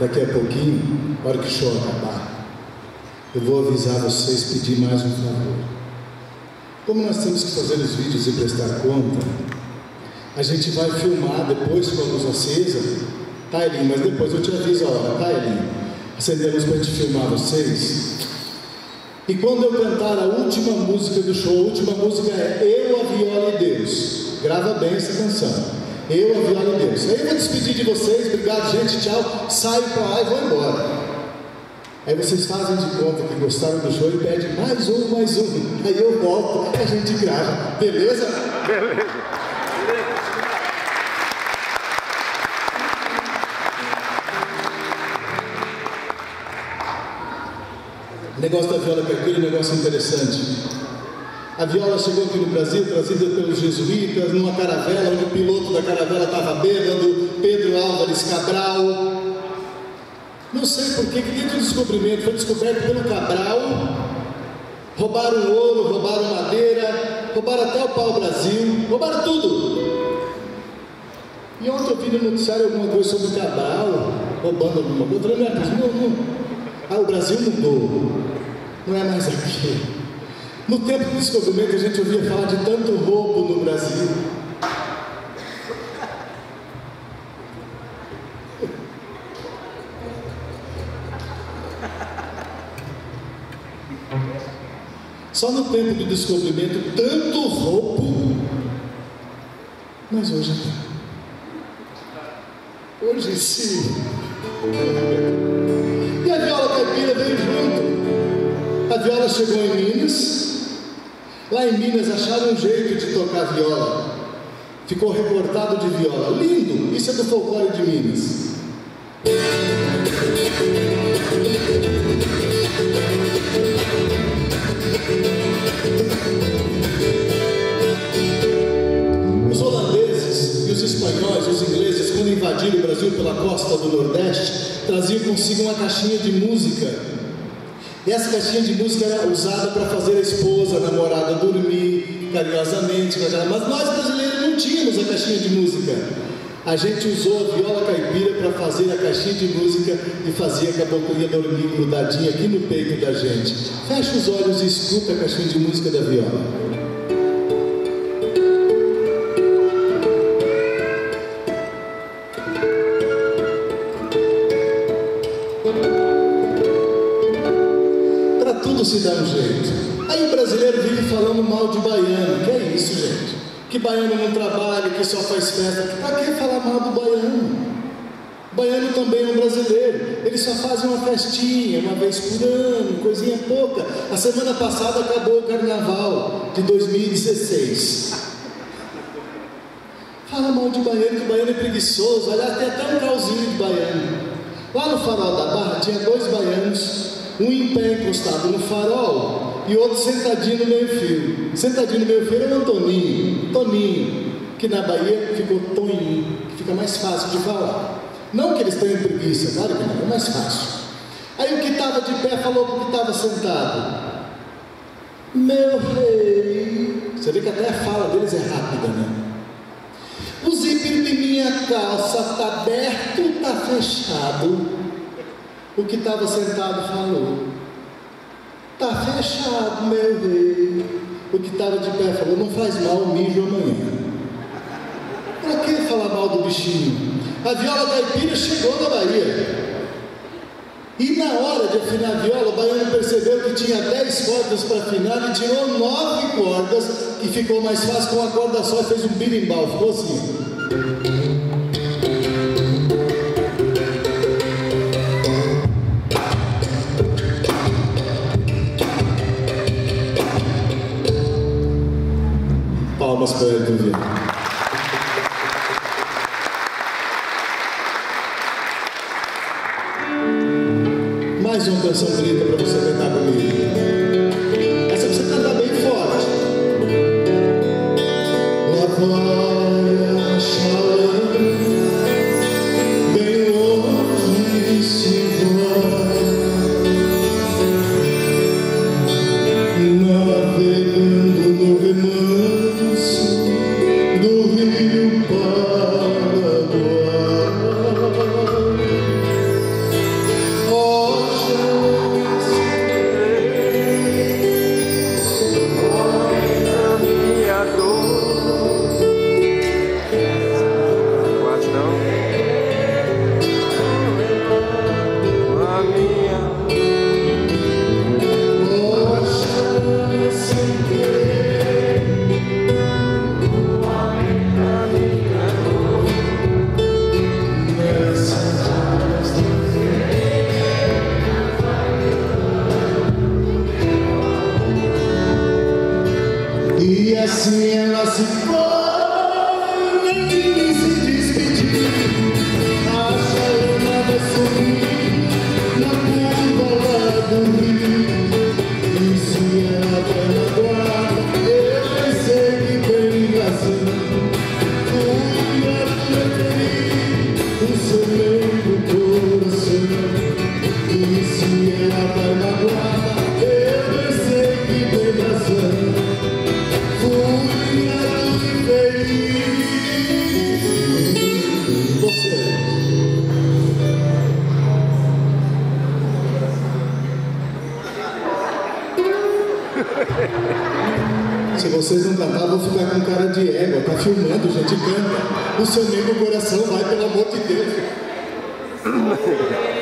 Daqui a pouquinho, na hora que o show acabar, eu vou avisar vocês, pedir mais um favor. Como nós temos que fazer os vídeos e prestar conta, a gente vai filmar depois com a luz acesa, tá, Elinho? Mas depois eu te aviso a hora, tá, Elinho? Acender a luz para te filmar vocês. E quando eu cantar a última música do show, a última música é Eu, a Viola e Deus. Grava bem essa canção. Eu, a Viola e Deus. Aí eu vou despedir de vocês, obrigado gente, tchau, saio pra lá e vou embora. Aí vocês fazem de conta que gostaram do show e pedem mais um, aí eu volto e a gente grava, beleza? Beleza. O negócio da viola caipira é um negócio interessante. A viola chegou aqui no Brasil, trazida pelos jesuítas, numa caravela, onde o piloto da caravela estava bêbado, Pedro Álvares Cabral. Não sei porquê, que dentro do descobrimento, foi descoberto pelo Cabral, roubaram ouro, roubaram madeira, roubaram até o pau-brasil, roubaram tudo. E ontem eu vi no noticiário alguma coisa sobre o Cabral, roubando alguma coisa. Eu falei, não. Ah, o Brasil mudou, não é mais aqui. No tempo do descobrimento a gente ouvia falar de tanto roubo no Brasil. Só no tempo do descobrimento, tanto roubo. Mas hoje até. Hoje sim. E a viola caipira veio junto. A viola chegou em Minas. Lá em Minas acharam um jeito de tocar viola. Ficou recortado de viola. Lindo! Isso é do folclore de Minas. Os holandeses e os espanhóis, os ingleses, quando invadiram o Brasil pela costa do Nordeste, traziam consigo uma caixinha de música. E essa caixinha de música era usada para fazer a esposa, a namorada dormir carinhosamente, mas nós brasileiros não tínhamos a caixinha de música. A gente usou a viola caipira para fazer a caixinha de música e fazia a caboclinha dormir grudadinha aqui no peito da gente. Fecha os olhos e escuta a caixinha de música da viola. Se dá um jeito. Aí o brasileiro vive falando mal de baiano. Que é isso, gente? Que baiano não trabalha, que só faz festa. Pra que falar mal do baiano? O baiano também é um brasileiro. Ele só faz uma festinha, uma vez por ano, coisinha pouca. A semana passada acabou o carnaval de 2016. Fala mal de baiano, que o baiano é preguiçoso. Aliás, tem até um calzinho de baiano. Lá no Farol da Barra tinha dois baianos. Um em pé encostado no farol e outro sentadinho no meio-fio. Sentadinho no meio-fio era o Toninho. Toninho, que na Bahia ficou Toninho, que fica mais fácil de falar. Não que eles tenham preguiça, claro que não, é mais fácil. Aí o que estava de pé falou para o que estava sentado. Meu rei. Você vê que até a fala deles é rápida, né? O zíper de minha calça está aberto, está fechado. O que estava sentado falou, tá fechado, meu rei. O que estava de pé falou, não faz mal, mijo amanhã. Pra que falar mal do bichinho? A viola caipira chegou da Bahia. E na hora de afinar a viola, o baiano percebeu que tinha 10 cordas para afinar e tirou 9 cordas, que ficou mais fácil com uma corda só e fez um pirimbau. Ficou assim. Mais uma canção bonita para você cantar comigo. Essa você cantar bem forte. Lá vai a chalã, bem longe se vai, navegando no remanso do rio Paraguai. Se vocês não cantar, vou ficar com cara de égua. Tá filmando, gente, canta. O seu negro coração vai, pelo amor de Deus.